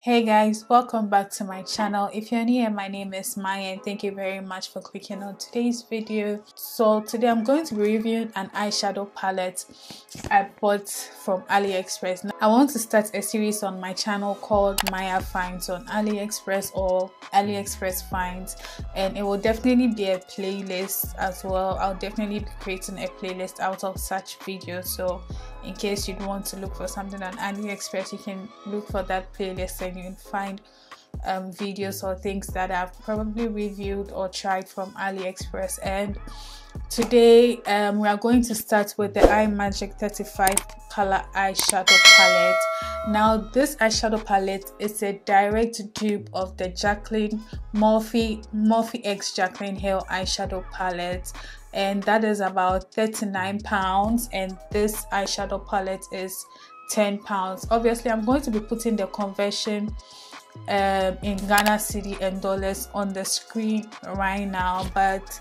Hey guys, welcome back to my channel. If you're new here, my name is Maya and thank you very much for clicking on today's video. So today I'm going to be reviewing an eyeshadow palette I bought from AliExpress. Now, I want to start a series on my channel called Maya Finds on AliExpress or AliExpress Finds, and it will definitely be a playlist as well. I'll definitely be creating a playlist out of such videos, so in case you'd want to look for something on AliExpress, you can look for that playlist and you can find videos or things that I've probably reviewed or tried from AliExpress. And today we are going to start with the iMagic 35 color eyeshadow palette. Now this eyeshadow palette is a direct dupe of the Jaclyn Morphe X Jaclyn Hill eyeshadow palette, and that is about £39, and this eyeshadow palette is £10. Obviously I'm going to be putting the conversion in Ghana cedi and dollars on the screen right now, but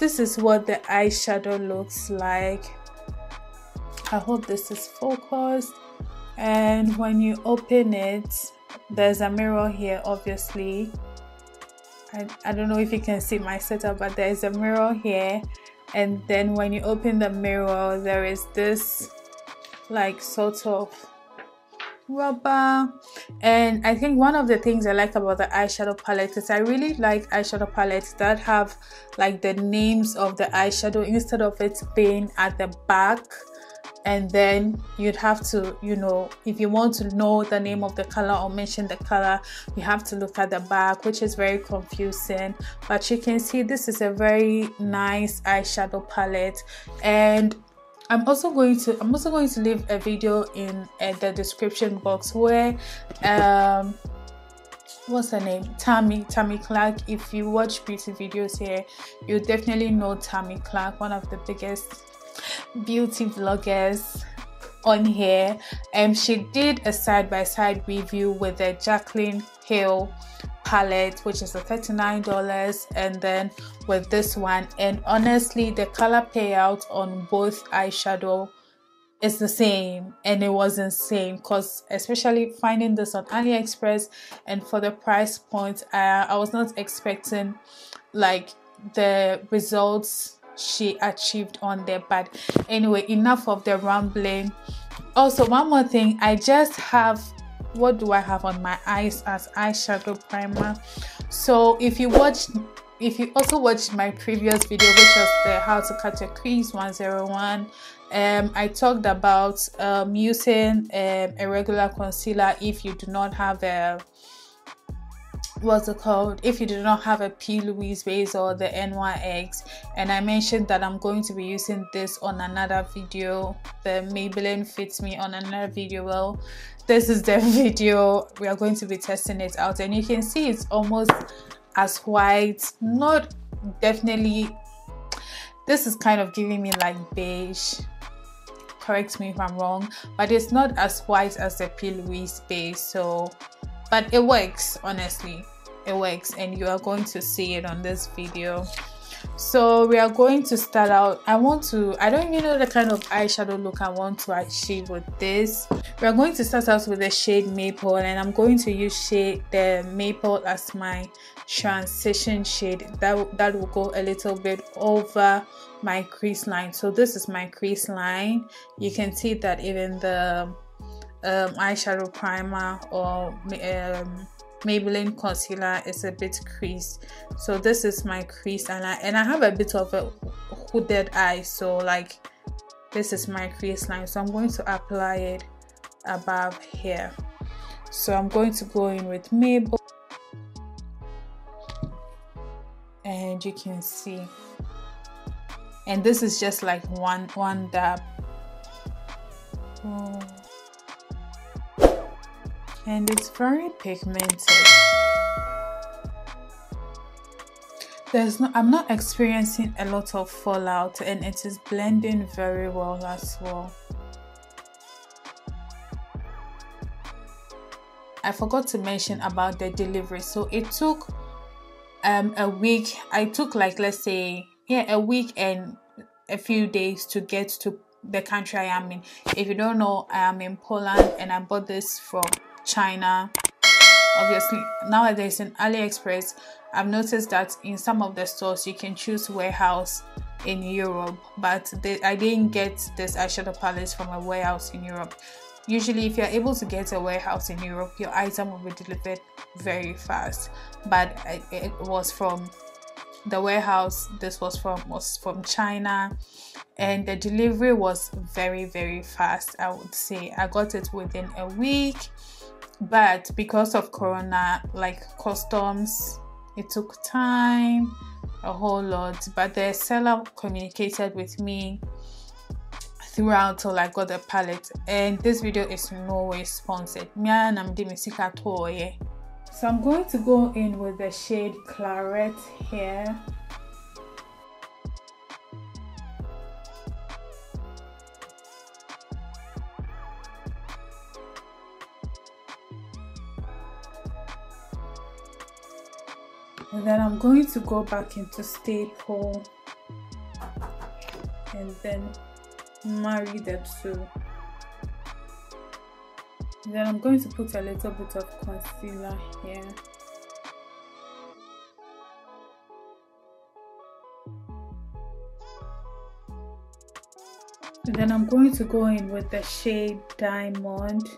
this is what the eyeshadow looks like. I hope this is focused. And when you open it, there's a mirror here. Obviously I don't know if you can see my setup, but there is a mirror here, and then when you open the mirror there is this like sort of rubber. And I think one of the things I like about the eyeshadow palette is I really like eyeshadow palettes that have like the names of the eyeshadow instead of it being at the back, and then you'd have to, you know, if you want to know the name of the color or mention the color, you have to look at the back, which is very confusing. But you can see this is a very nice eyeshadow palette, and I'm also going to leave a video in the description box where what's her name, Tammi Clarke. If you watch beauty videos here, you definitely know Tammi Clarke, one of the biggest beauty vloggers on here, and she did a side-by-side review with the Jaclyn Hill palette, which is a $39, and then with this one, and honestly the color payout on both eyeshadow is the same, and it was insane because especially finding this on AliExpress and for the price point, I was not expecting like the results she achieved on there. But anyway, enough of the rambling. Also, one more thing, I just have, what do I have on my eyes as eyeshadow primer? So if you also watched my previous video, which was the how to cut your crease 101, I talked about using a regular concealer if you do not have a, what's it called, if you do not have a P. Louise base or the N.Y.X., and I mentioned that I'm going to be using this on another video, the Maybelline Fit Me, on another video. Well, this is the video we are going to be testing it out, and you can see it's almost as white, not definitely, this is kind of giving me like beige, correct me if I'm wrong, but it's not as white as the P. Louise base. So but it works, honestly it works, and you are going to see it on this video. So we are going to start out, I don't even know the kind of eyeshadow look I want to achieve with this. We are going to start out with the shade Maple, and I'm going to use the maple as my transition shade that will go a little bit over my crease line. So this is my crease line. You can see that even the eyeshadow primer or Maybelline concealer is a bit creased. So this is my crease, and I have a bit of a hooded eye, so like this is my crease line. So I'm going to apply it above here. So I'm going to go in with Maple, and you can see, and this is just like one dab. Oh. And it's very pigmented. I'm not experiencing a lot of fallout, and it is blending very well as well. I forgot to mention about the delivery. So it took a week. I took like, let's say, yeah, a week and a few days to get to the country I am in. If you don't know, I am in Poland, and I bought this from China. obviously nowadays in AliExpress, I've noticed that in some of the stores you can choose warehouse in Europe, but I didn't get this eyeshadow palette from a warehouse in Europe. Usually if you're able to get a warehouse in Europe, your item will be delivered very fast, but it was from the warehouse. This was from China, and the delivery was very, very fast. I would say I got it within a week, but because of corona, like customs, it took time, a whole lot. But the seller communicated with me throughout till I got the palette, and this video is no way sponsored. So I'm going to go in with the shade Claret here. And then I'm going to go back into Staple and then marry the two. Then I'm going to put a little bit of concealer here. And then I'm going to go in with the shade Diamond.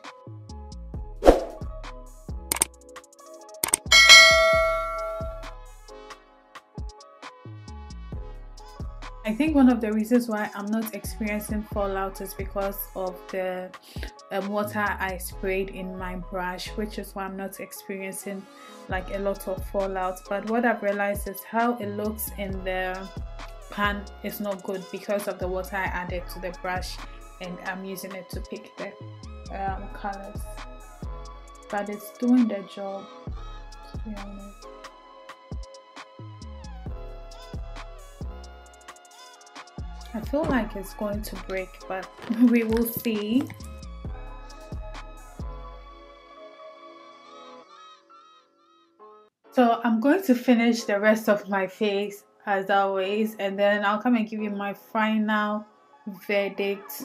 I think one of the reasons why I'm not experiencing fallout is because of the water I sprayed in my brush, which is why I'm not experiencing like a lot of fallout. But what I've realized is how it looks in the pan is not good because of the water I added to the brush, and I'm using it to pick the colors, but it's doing the job, to be honest. I feel like it's going to break, but we will see. So I'm going to finish the rest of my face as always, and then I'll come and give you my final verdict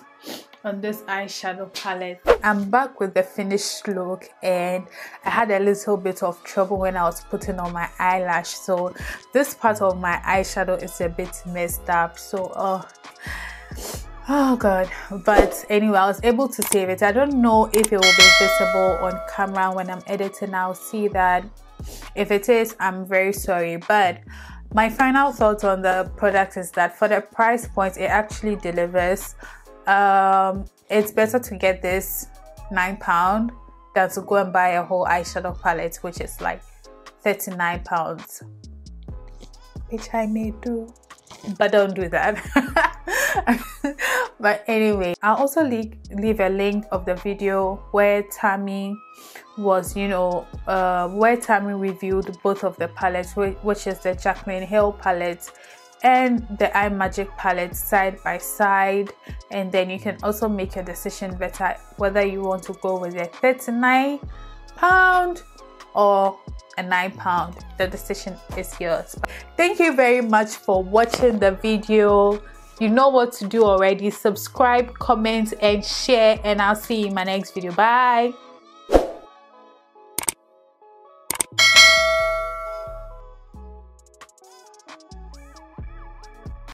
on this eyeshadow palette. I'm back with the finished look, and I had a little bit of trouble when I was putting on my eyelash, so this part of my eyeshadow is a bit messed up, so oh god. But anyway, I was able to save it. I don't know if it will be visible on camera when I'm editing. I'll see that. If it is, I'm very sorry, but my final thought on the product is that for the price point it actually delivers. It's better to get this £9 than to go and buy a whole eyeshadow palette, which is like £39, which I may do, but don't do that. But anyway, I'll also leave a link of the video where Tammi was, you know, where Tammi reviewed both of the palettes, which is the Jaclyn Hill palette and the iMagic palette side by side, and then you can also make your decision better whether you want to go with a £39 or a £9. The decision is yours. Thank you very much for watching the video. You know what to do already. Subscribe, comment and share, and I'll see you in my next video. Bye.